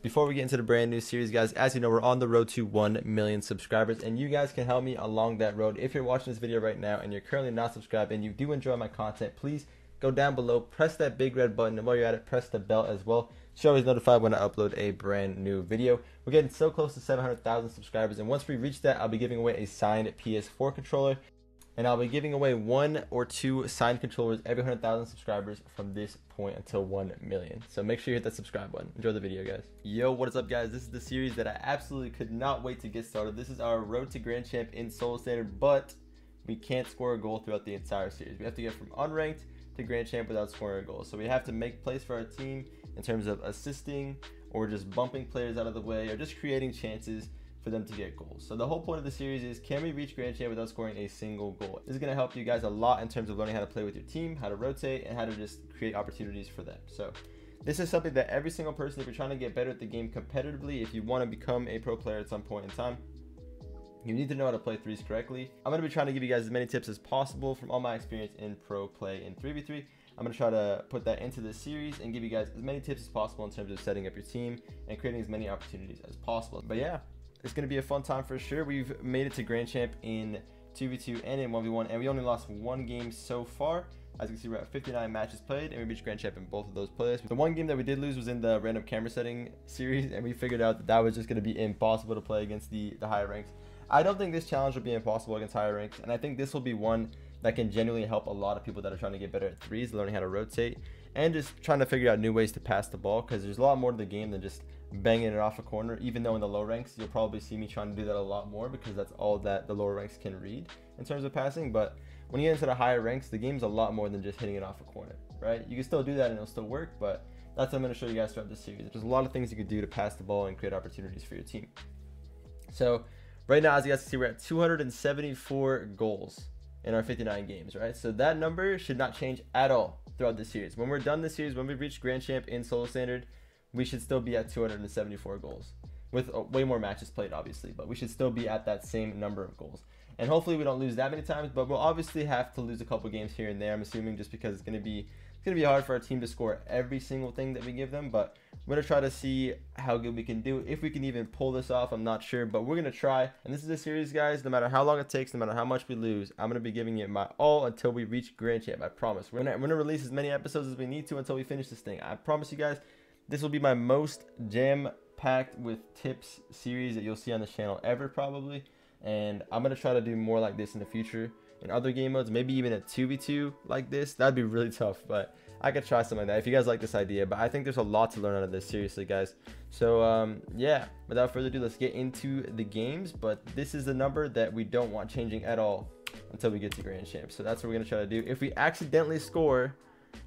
Before we get into the brand new series, guys, as you know, we're on the road to 1 million subscribers, and you guys can help me along that road. If you're watching this video right now and you're currently not subscribed and you do enjoy my content, please go down below, press that big red button, and while you're at it, press the bell as well. You're always notified when I upload a brand new video. We're getting so close to 700,000 subscribers, and once we reach that, I'll be giving away a signed PS4 controller, and I'll be giving away 1 or 2 signed controllers every 100,000 subscribers from this point until 1 million. So make sure you hit that subscribe button. Enjoy the video, guys. Yo, what is up, guys? This is the series that I absolutely could not wait to get started. This is our road to Grand Champ in Solo Standard, but we can't score a goal throughout the entire series. We have to get from unranked to Grand Champ without scoring a goal. So we have to make plays for our team in terms of assisting or just bumping players out of the way or just creating chances for them to get goals. So the whole point of the series is, can we reach Grand Champ without scoring a single goal? This is gonna help you guys a lot in terms of learning how to play with your team, how to rotate, and how to just create opportunities for them. So this is something that every single person, if you're trying to get better at the game competitively, if you wanna become a pro player at some point in time, you need to know how to play threes correctly. I'm gonna be trying to give you guys as many tips as possible from all my experience in pro play in 3v3. I'm gonna try to put that into this series and give you guys as many tips as possible in terms of setting up your team and creating as many opportunities as possible. But yeah, it's gonna be a fun time for sure. We've made it to Grand Champ in 2v2 and in 1v1, and we only lost 1 game so far. As you can see, we're at 59 matches played, and we reached Grand Champ in both of those playlists. The one game that we did lose was in the random camera setting series, and we figured out that was just gonna be impossible to play against the higher ranks. I don't think this challenge will be impossible against higher ranks, and I think this will be one that can genuinely help a lot of people that are trying to get better at threes, learning how to rotate, and just trying to figure out new ways to pass the ball, because there's a lot more to the game than just banging it off a corner. Even though in the low ranks, you'll probably see me trying to do that a lot more, because that's all that the lower ranks can read in terms of passing. But when you get into the higher ranks, the game's a lot more than just hitting it off a corner, right? You can still do that and it'll still work, but that's what I'm going to show you guys throughout this series. There's a lot of things you can do to pass the ball and create opportunities for your team. So right now, as you guys can see, we're at 274 goals in our 59 games, right? So that number should not change at all throughout this series. When we're done this series, when we reach Grand Champ in Solo Standard, we should still be at 274 goals with way more matches played, obviously, but we should still be at that same number of goals. And hopefully we don't lose that many times, but we'll obviously have to lose a couple games here and there, I'm assuming, just because it's gonna be hard for our team to score every single thing that we give them. But we're gonna try to see how good we can do, if we can even pull this off. I'm not sure, but we're gonna try. And this is a series, guys, no matter how long it takes, no matter how much we lose, I'm gonna be giving it my all until we reach Grand Champ. I promise we're gonna release as many episodes as we need to until we finish this thing. I promise you guys, this will be my most jam-packed with tips series that you'll see on this channel ever, probably. And I'm gonna try to do more like this in the future, in other game modes, maybe even a 2v2 like this. That'd be really tough, but I could try something like that if you guys like this idea. But I think there's a lot to learn out of this, seriously, guys. So yeah, without further ado, let's get into the games. But this is the number that we don't want changing at all until we get to Grand Champ. So that's what we're gonna try to do. If we accidentally score,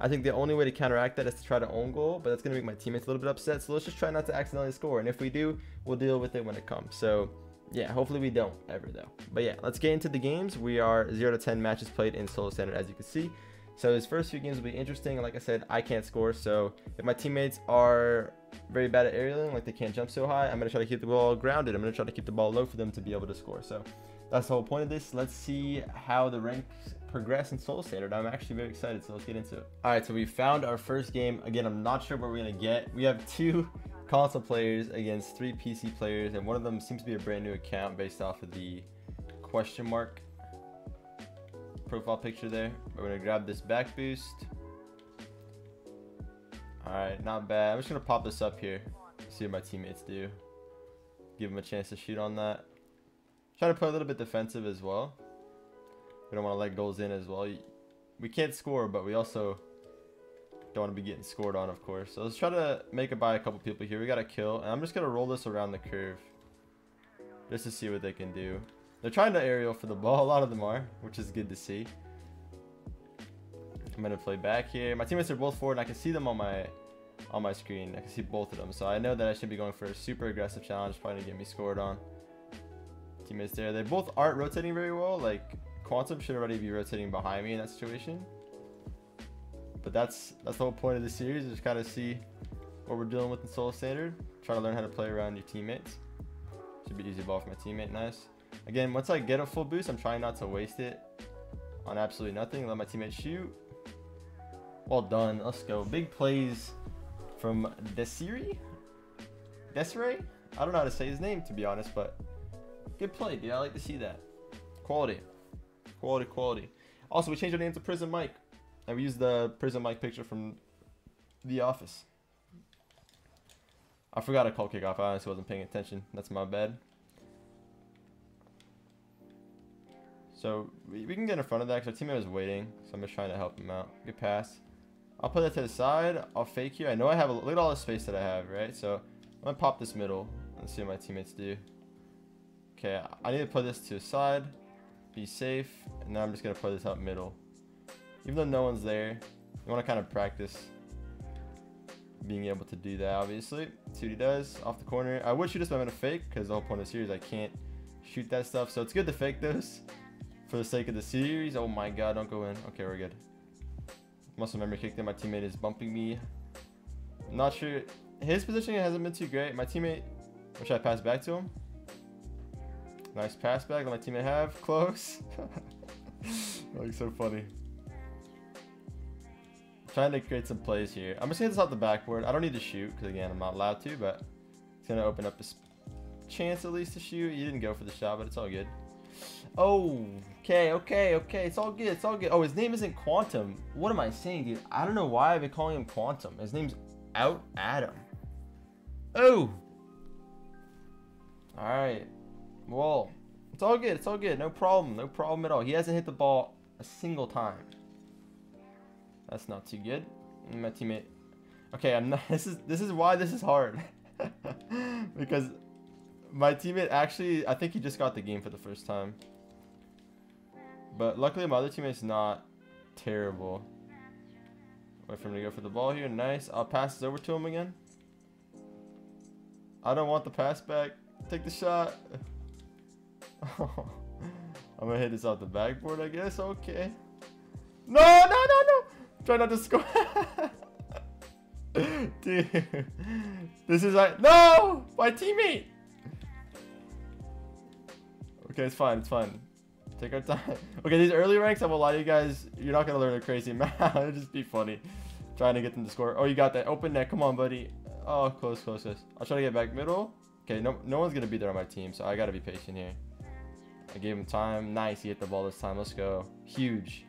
I think the only way to counteract that is to try to own goal, but that's gonna make my teammates a little bit upset. So let's just try not to accidentally score, and if we do, we'll deal with it when it comes. So yeah, hopefully we don't ever though. But yeah, let's get into the games. We are 0 to 10 matches played in Solo Standard, as you can see. So his first few games will be interesting. Like I said, I can't score, so if my teammates are very bad at aerialing, like they can't jump so high, I'm gonna try to keep the ball grounded. I'm gonna try to keep the ball low for them to be able to score. So that's the whole point of this. Let's see how the ranks progress in Solo Standard. I'm actually very excited, so let's get into it. All right, so we found our first game. Again, I'm not sure where we're gonna get. We have 2 console players against 3 PC players, and one of them seems to be a brand new account based off of the question mark profile picture there. We're gonna grab this back boost. All right, not bad. I'm just gonna pop this up here, see what my teammates do, give them a chance to shoot on that. Try to play a little bit defensive as well. We don't want to let goals in as well. We can't score, but we also don't want to be getting scored on, of course. So let's try to make it by a couple people here. We got a kill, and I'm just going to roll this around the curve just to see what they can do. They're trying to aerial for the ball. A lot of them are, which is good to see. I'm going to play back here. My teammates are both forward, and I can see them on my screen. I can see both of them. So I know that I should be going for a super aggressive challenge, probably to get me scored on. Teammates there. They both aren't rotating very well. Like, Quantum should already be rotating behind me in that situation. But that's the whole point of the series, is just kind of see what we're dealing with in Solo Standard. Try to learn how to play around your teammates. Should be easy ball for my teammate. Nice. Again, once I get a full boost, I'm trying not to waste it on absolutely nothing. Let my teammate shoot. Well done. Let's go. Big plays from Desiri. Desiree? I don't know how to say his name, to be honest, but good play, dude. I like to see that. Quality. Quality, quality. Also, we changed our name to Prison Mike. And we used the Prison Mike picture from The Office. I forgot to call kickoff. I honestly wasn't paying attention. That's my bad. So, we can get in front of that because our teammate was waiting. So, I'm just trying to help him out. Good pass. I'll put that to the side. I'll fake here. I know I have a... Look at all the space that I have, right? So, I'm going to pop this middle and see what my teammates do. Okay, I need to put this to the side. Be safe. And now I'm just going to put this up middle. Even though no one's there, you want to kind of practice being able to do that, obviously. See what he does. Off the corner. I would shoot this, but I'm going to fake because the whole point of the series, I can't shoot that stuff. So, it's good to fake those. For the sake of the series. Oh my god, don't go in. Okay, we're good. Muscle memory kicked in. My teammate is bumping me. I'm not sure. His positioning hasn't been too great. My teammate, or should I pass back to him? Nice pass back that my teammate have. Close. Like, so funny. I'm trying to create some plays here. I'm just gonna hit this off the backboard. I don't need to shoot because, again, I'm not allowed to, but it's gonna open up this chance at least to shoot. You didn't go for the shot, but it's all good. Oh, okay, it's all good, it's all good. Oh, his name isn't Quantum. What am I saying, dude? I don't know why I've been calling him Quantum. His name's Out Adam. Oh, all right, well, it's all good, it's all good. No problem, no problem at all. He hasn't hit the ball a single time. That's not too good. My teammate. Okay, I'm not. This is why this is hard. Because my teammate actually, I think he just got the game for the first time. But luckily my other teammate's not terrible. Wait for him to go for the ball here. Nice. I'll pass this over to him again. I don't want the pass back. Take the shot. Oh, I'm going to hit this off the backboard, I guess. Okay. No. Try not to score. Dude. This is like, no, my teammate. Okay, it's fine, it's fine. Take our time. Okay, these early ranks, I won't lie to you guys, you're not gonna learn a crazy amount. It'll just be funny. Trying to get them to score. Oh, you got that. Open net. Come on, buddy. Oh, close. I'll try to get back middle. Okay, no one's gonna be there on my team, so I gotta be patient here. I gave him time. Nice, he hit the ball this time. Let's go. Huge.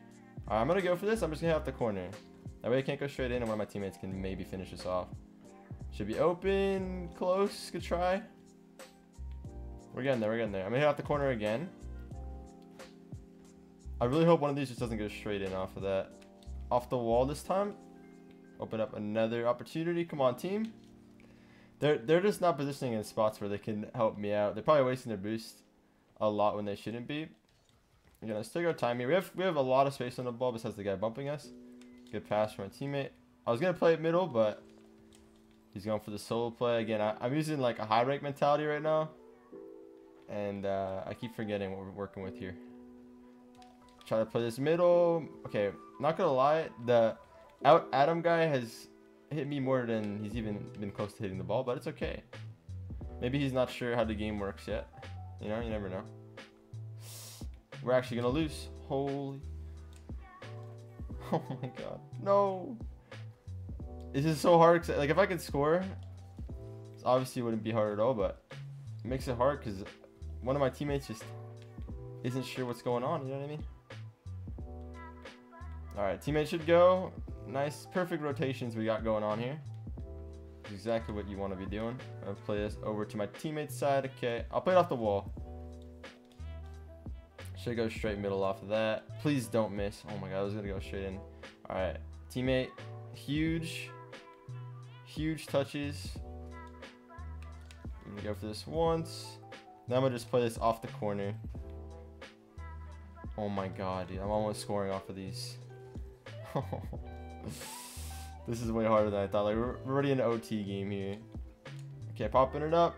Alright, I'm gonna go for this. I'm just gonna hit off the corner. That way I can't go straight in and one of my teammates can maybe finish this off. Should be open. Close. Good try. We're getting there, we're getting there. I'm gonna hit out the corner again. I really hope one of these just doesn't go straight in off of that. Off the wall this time. Open up another opportunity. Come on, team. They're just not positioning in spots where they can help me out. They're probably wasting their boost a lot when they shouldn't be. We're gonna stick our time here. We have a lot of space on the ball besides the guy bumping us. Good pass from my teammate. I was gonna play it middle, but he's going for the solo play. Again, I'm using like a high rank mentality right now. And I keep forgetting what we're working with here. Try to play this middle. Okay, not gonna lie, the Out Adam guy has hit me more than he's even been close to hitting the ball, but it's okay. Maybe he's not sure how the game works yet. You know, you never know. We're actually gonna lose. Holy. Oh my god. No. This is so hard. Like, if I could score, this obviously wouldn't be hard at all, but it makes it hard because one of my teammates just isn't sure what's going on, you know what I mean? All right, teammates should go. Nice, perfect rotations we got going on here. That's exactly what you want to be doing. I'll play this over to my teammate's side. Okay, I'll play it off the wall. Should go straight middle off of that. Please don't miss. Oh my god, I was gonna go straight in. All right, teammate, huge touches. I'm gonna go for this once. Now I'm gonna just play this off the corner. Oh my god, dude. I'm almost scoring off of these. This is way harder than I thought. Like, we're already in an OT game here. Okay, popping it up.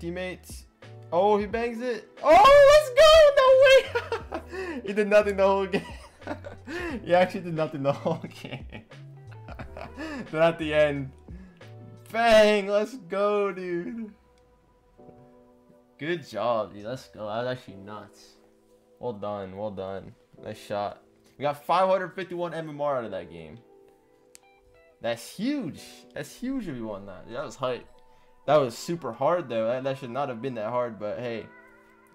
Teammates. Oh, he bangs it. Oh, let's go. No way. He did nothing the whole game. He actually did nothing the whole game. Then at the end. Bang. Let's go, dude. Good job, dude. Let's go. That was actually nuts. Well done. Well done. Nice shot. We got 551 MMR out of that game. That's huge. That's huge if you won that. Dude, that was hype. That was super hard though. That should not have been that hard, but hey,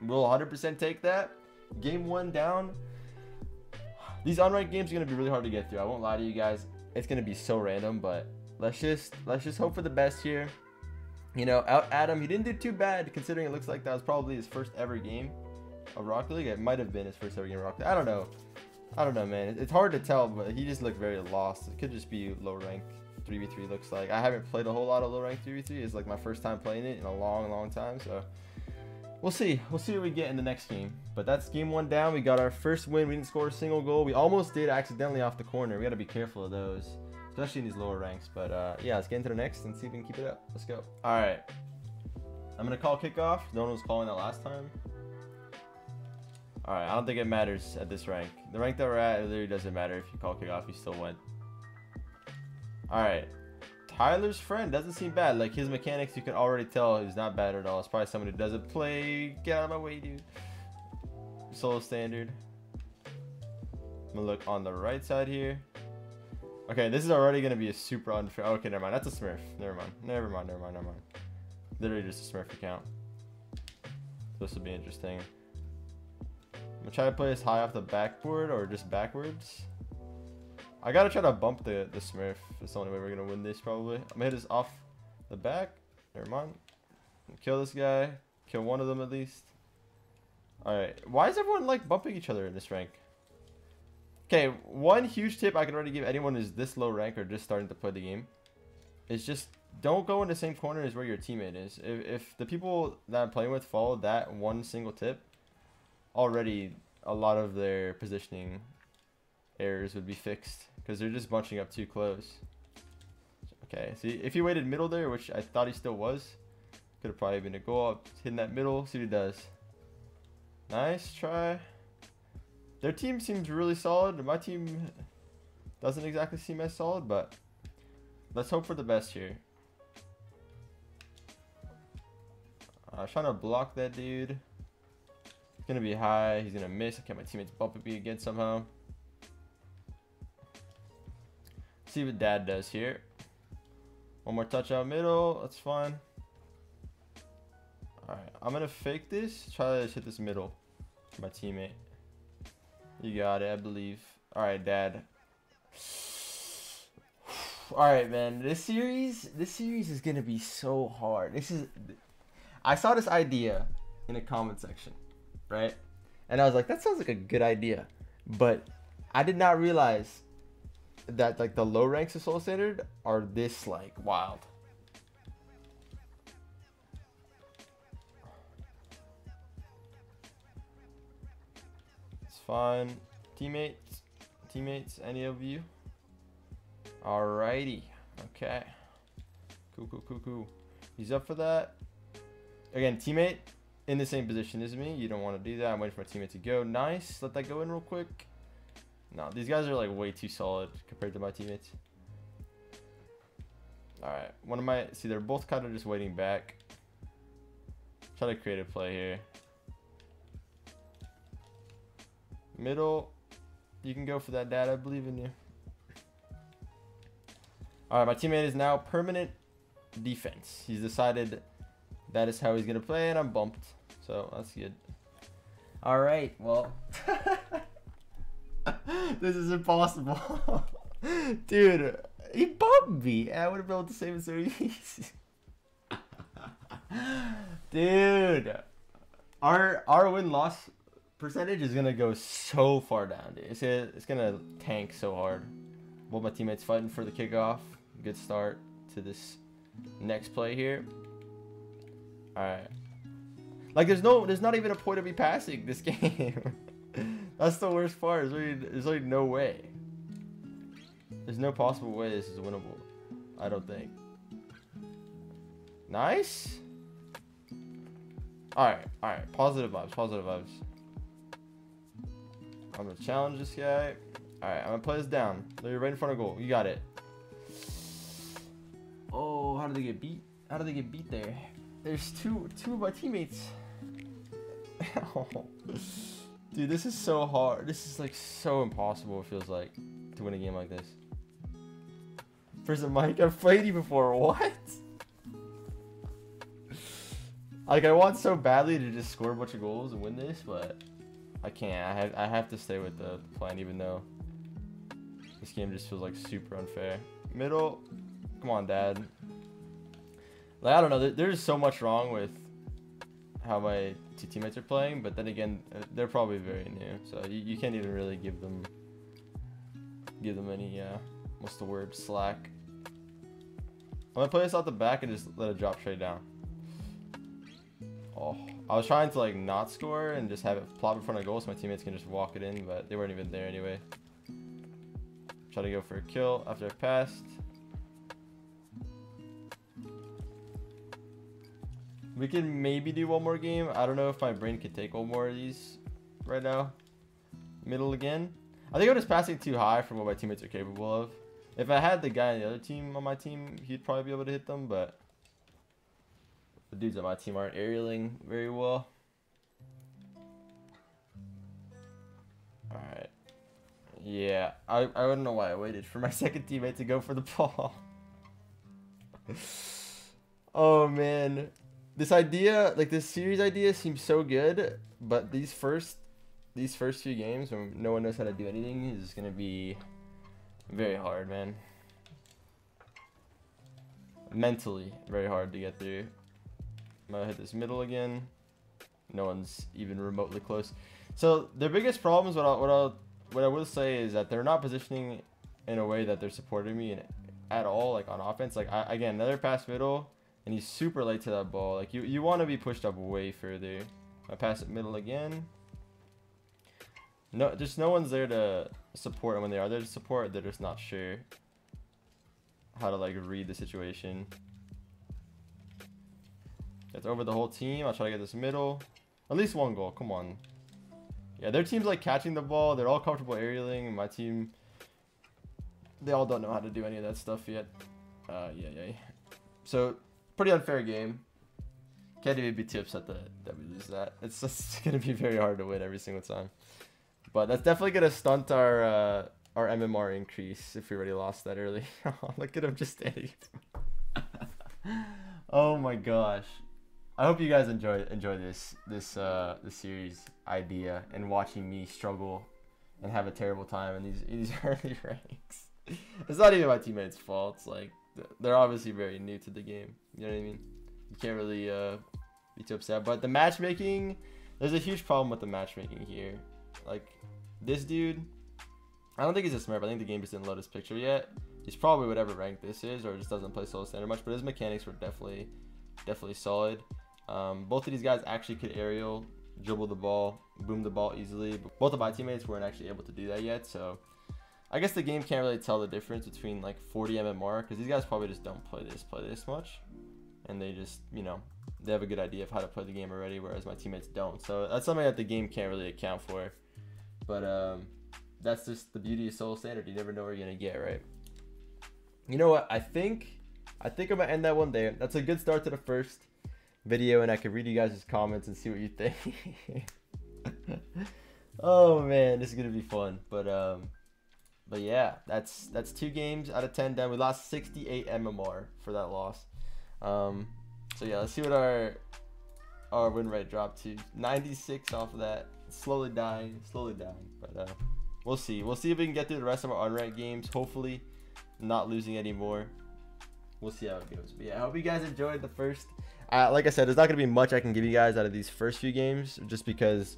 we'll 100% take that. Game one down. These unranked games are gonna be really hard to get through. I won't lie to you guys. It's gonna be so random, but let's just hope for the best here. You know, out Adam, he didn't do too bad considering it looks like that was probably his first ever game of Rocket League. It might have been his first ever game of Rocket League. I don't know, man. It's hard to tell, but he just looked very lost. It could just be low rank 3v3 looks like. I haven't played a whole lot of low rank 3v3. It's like my first time playing it in a long time, so we'll see. We'll see what we get in the next game. But that's game one down. We got our first win. We didn't score a single goal. We almost did accidentally off the corner. We got to be careful of those, especially in these lower ranks. But yeah, let's get into the next and see if we can keep it up. Let's go. All right. I'm going to call kickoff. No one was calling that last time. All right. I don't think it matters at this rank. The rank that we're at, it literally doesn't matter. If you call kickoff, you still win. All right. Tyler's friend doesn't seem bad. Like, his mechanics, you can already tell he's not bad at all. It's probably someone who doesn't play. Get out of my way, dude. Solo standard. I'm gonna look on the right side here. Okay, this is already gonna be a super unfair. Okay, never mind. That's a Smurf. Never mind. Literally just a Smurf account. This will be interesting. I'm gonna try to play this high off the backboard or just backwards. I gotta try to bump the Smurf. That's the only way we're gonna win this, probably. I'm gonna hit this off the back. Never mind. Kill this guy. Kill one of them at least. Alright. Why is everyone like bumping each other in this rank? Okay, one huge tip I can already give anyone who's this low rank or just starting to play the game is just don't go in the same corner as where your teammate is. If the people that I'm playing with follow that one single tip, already a lot of their positioning errors would be fixed, because they're just bunching up too close. Okay, see, if he waited middle there, which I thought he still was, could have probably been a goal. I'm hitting that middle, see what he does. Nice try. Their team seems really solid. My team doesn't exactly seem as solid, but let's hope for the best here. I was trying to block that dude. It's gonna be high. He's gonna miss. Okay, my teammates bump me again somehow. See what dad does here. One more touch out middle. That's fine. All right, I'm gonna fake this, try to hit this middle for my teammate. You got it, I believe. All right, dad. All right, man, this series is gonna be so hard. I saw this idea in the comment section, right? And I was like, that sounds like a good idea, but I did not realize that like the low ranks of Soul Standard are this like wild. It's fine. Teammates, any of you? Alrighty. Okay. Cool. He's up for that. Again, teammate in the same position as me. You don't want to do that. I'm waiting for my teammate to go. Nice. Let that go in real quick. No, these guys are like way too solid compared to my teammates. All right, see, they're both kind of just waiting back. Try to create a play here. Middle, you can go for that, dad. I believe in you. All right, my teammate is now permanent defense. He's decided that is how he's gonna play, and I'm bumped, so that's good. All right, well. This is impossible. Dude, he bumped me and I would have been able to save it so easy. Dude, our win-loss percentage is gonna go so far down, dude. It's gonna tank so hard. Well, my teammates fighting for the kickoff. Good start to this next play here. All right, like there's not even a point of me passing this game. That's the worst part. There's really no way. There's no possible way this is winnable. I don't think. Nice. All right. Positive vibes. I'm gonna challenge this guy. All right, I'm gonna play this down. They're right in front of goal. You got it. Oh, how did they get beat? How did they get beat there? There's two of my teammates. Oh. Dude, this is so hard. This is like so impossible, it feels like, to win a game like this. Prison Mike, I've played you before. What? Like, I want so badly to just score a bunch of goals and win this, but I can't. I have to stay with the plan, even though this game just feels like super unfair. Middle. Come on, Dad. Like, I don't know. There's so much wrong with how my two teammates are playing, but then again, they're probably very new, so you can't even really give them any what's the word, slack. I'm gonna play this out the back and just let it drop straight down. Oh, I was trying to like not score and just have it plop in front of goal so my teammates can just walk it in, but they weren't even there anyway. Try to go for a kill after I passed. We can maybe do one more game. I don't know if my brain could take one more of these right now. Middle again. I think I'm just passing too high for what my teammates are capable of. If I had the guy on the other team on my team, he'd probably be able to hit them, but the dudes on my team aren't aerialing very well. Alright. Yeah. I wouldn't know why I waited for my second teammate to go for the ball. Oh, man. This idea, like this series idea, seems so good, but these first few games when no one knows how to do anything is gonna be very hard, man. Mentally, very hard to get through. I'm gonna hit this middle again. No one's even remotely close. So their biggest problems, what I will say, is that they're not positioning in a way that they're supporting me in, at all, like on offense. Like again, another pass middle. And he's super late to that ball. Like you want to be pushed up way further. I pass it middle again. No, just no one's there to support. And when they are there to support, they're just not sure how to like read the situation. That's over the whole team. I'll try to get this middle. At least one goal. Come on. Yeah, their team's like catching the ball. They're all comfortable aerialing. My team, they all don't know how to do any of that stuff yet. Yeah. So. Pretty unfair game. Can't even be too upset that we lose that. It's just gonna be very hard to win every single time. But that's definitely gonna stunt our MMR increase if we already lost that early. Look at him just standing. Oh my gosh! I hope you guys enjoy this series idea and watching me struggle and have a terrible time in these early ranks. It's not even my teammates' fault. It's like. They're obviously very new to the game. You know what I mean? You can't really be too upset. But the matchmaking, there's a huge problem with the matchmaking here. Like, this dude, I don't think he's a smurf. I think the game just didn't load his picture yet. He's probably whatever rank this is, or just doesn't play solo standard much. But his mechanics were definitely solid. Both of these guys actually could aerial, dribble the ball, boom the ball easily. But both of my teammates weren't actually able to do that yet, so... I guess the game can't really tell the difference between like 40 MMR because these guys probably just don't play this much, and they just, you know, they have a good idea of how to play the game already, whereas my teammates don't. So that's something that the game can't really account for, but that's just the beauty of solo standard. You never know what you're gonna get, right? You know what? I think I'm gonna end that one there. That's a good start to the first video, and I can read you guys' comments and see what you think. Oh man, this is gonna be fun, But yeah, that's 2 games out of 10 done. We lost 68 MMR for that loss. So yeah, let's see what our win rate dropped to. 96 off of that. Slowly dying. But we'll see. We'll see if we can get through the rest of our unranked games. Hopefully, not losing anymore. We'll see how it goes. But yeah, I hope you guys enjoyed the first. Like I said, there's not gonna be much I can give you guys out of these first few games, just because.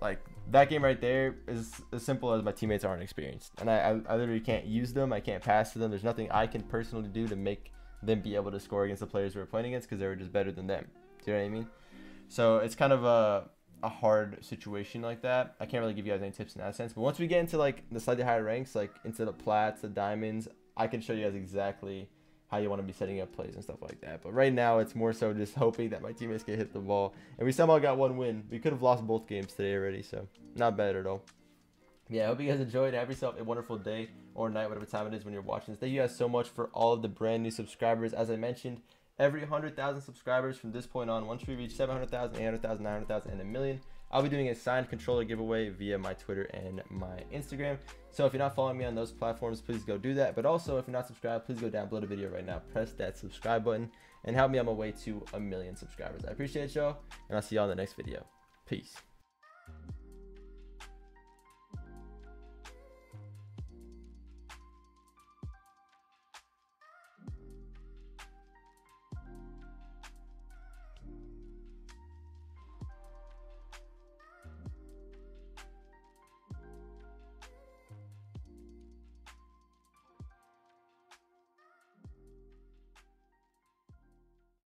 Like that game right there is as simple as my teammates aren't experienced, and I literally can't use them. I can't pass to them. There's nothing I can personally do to make them be able to score against the players we were playing against because they were just better than them. Do you know what I mean? So it's kind of a hard situation like that. I can't really give you guys any tips in that sense. But once we get into like the slightly higher ranks, like instead of plats, the diamonds, I can show you guys exactly how you want to be setting up plays and stuff like that. But right now it's more so just hoping that my teammates can hit the ball, and we somehow got one win. We could have lost both games today already, so not bad at all. Yeah, I hope you guys enjoyed. Have yourself a wonderful day or night, whatever time it is when you're watching this. Thank you guys so much for all of the brand new subscribers. As I mentioned, every 100,000 subscribers from this point on, once we reach 700,000, 800,000, 900,000, and 1,000,000, I'll be doing a signed controller giveaway via my Twitter and my Instagram. So if you're not following me on those platforms, please go do that. But also, if you're not subscribed, please go download a video right now, press that subscribe button, and help me on my way to 1 million subscribers. I appreciate y'all, and I'll see y'all in the next video. Peace.